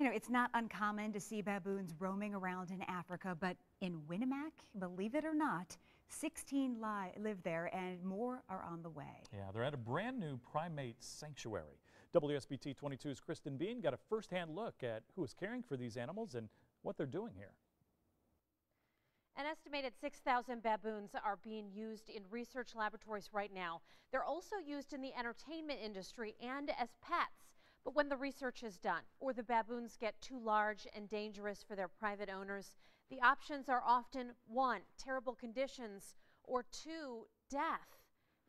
You know, it's not uncommon to see baboons roaming around in Africa, but in Winamac, believe it or not, 16 live there and more are on the way. Yeah, they're at a brand new primate sanctuary. WSBT 22's Kristen Bean got a first-hand look at who is caring for these animals and what they're doing here. An estimated 6,000 baboons are being used in research laboratories right now. They're also used in the entertainment industry and as pets. But when the research is done or the baboons get too large and dangerous for their private owners, the options are often 1, terrible conditions, or 2, death.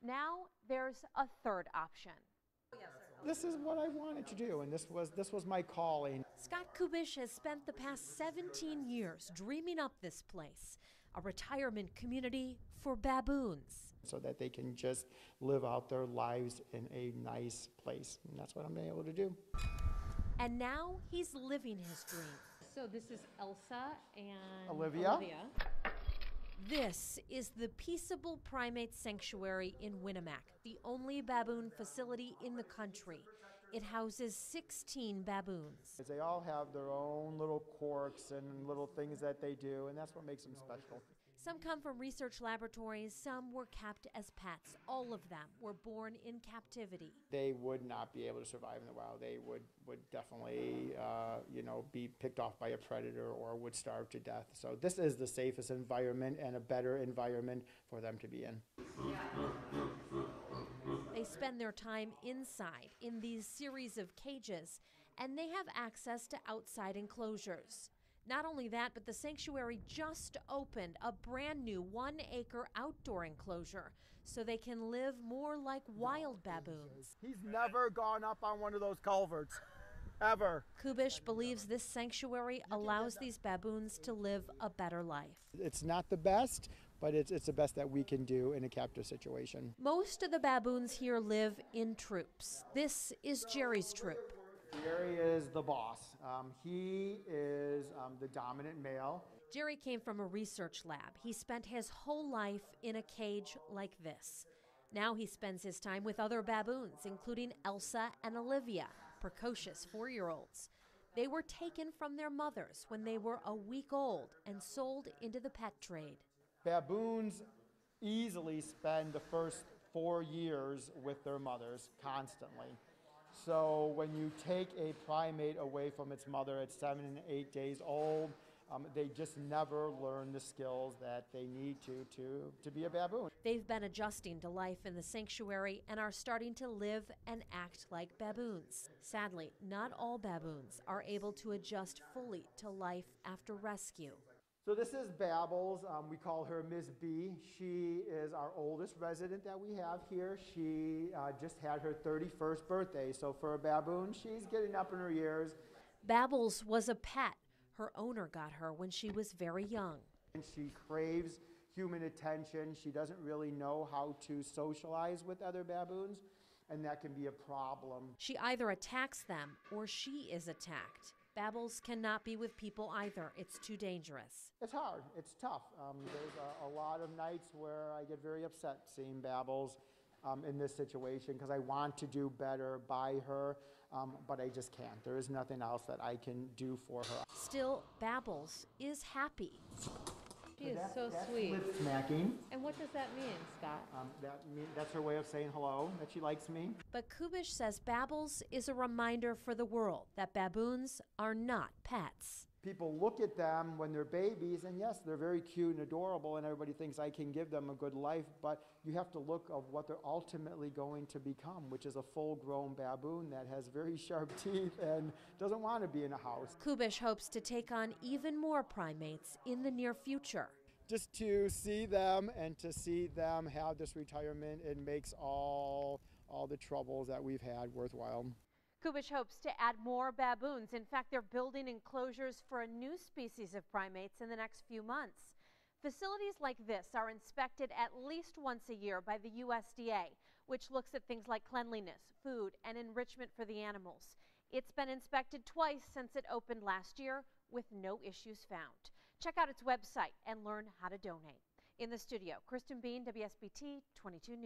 Now there's a 3rd option. This is what I wanted to do, and this was my calling. Scott Kubish has spent the past 17 years dreaming up this place, a retirement community for baboons. So that they can just live out their lives in a nice place, and that's what I'm able to do. And now he's living his dream. So this is Elsa and Olivia. This is the Peaceable Primate Sanctuary in Winamac, the only baboon facility in the country. It houses 16 baboons. They all have their own little quirks and little things that they do, and that's what makes them special. Some come from research laboratories, some were kept as pets. All of them were born in captivity. They would not be able to survive in the wild. They would definitely you know, be picked off by a predator or would starve to death. So this is the safest environment and a better environment for them to be in. They spend their time inside in these series of cages, and they have access to outside enclosures. Not only that, but the sanctuary just opened a brand new 1-acre outdoor enclosure so they can live more like wild baboons. He's never gone up on one of those culverts, ever. Kubish believes this sanctuary allows these baboons to live a better life. It's not the best, but it's the best that we can do in a captive situation. Most of the baboons here live in troops. This is Jerry's troop. Jerry is the boss. He is the dominant male. Jerry came from a research lab. He spent his whole life in a cage like this. Now he spends his time with other baboons, including Elsa and Olivia, precocious 4-year-olds. They were taken from their mothers when they were a week old and sold into the pet trade. Baboons easily spend the first 4 years with their mothers constantly. So when you take a primate away from its mother at 7 and 8 days old, they just never learn the skills that they need to be a baboon. They've been adjusting to life in the sanctuary and are starting to live and act like baboons. Sadly, not all baboons are able to adjust fully to life after rescue. So this is Babbles. We call her Miss B. She is our oldest resident that we have here. She just had her 31st birthday, so for a baboon, she's getting up in her years. Babbles was a pet. Her owner got her when she was very young. And she craves human attention. She doesn't really know how to socialize with other baboons, and that can be a problem. She either attacks them or she is attacked. Babbles cannot be with people either. It's too dangerous. It's hard. It's tough. There's a lot of nights where I get very upset seeing Babbles in this situation because I want to do better by her, but I just can't. There is nothing else that I can do for her. Still, Babbles is happy. She is so sweet. Lip smacking. And what does that mean, Scott? That's her way of saying hello, that she likes me. But Kubish says Babbles is a reminder for the world that baboons are not pets. People look at them when they're babies, and yes, they're very cute and adorable, and everybody thinks I can give them a good life, but you have to look at what they're ultimately going to become, which is a full-grown baboon that has very sharp teeth and doesn't want to be in a house. Kubish hopes to take on even more primates in the near future. Just to see them and to see them have this retirement, it makes all the troubles that we've had worthwhile. Kubish hopes to add more baboons. In fact, they're building enclosures for a new species of primates in the next few months. Facilities like this are inspected at least once a year by the USDA, which looks at things like cleanliness, food, and enrichment for the animals. It's been inspected twice since it opened last year with no issues found. Check out its website and learn how to donate. In the studio, Kristen Bean, WSBT 22 News.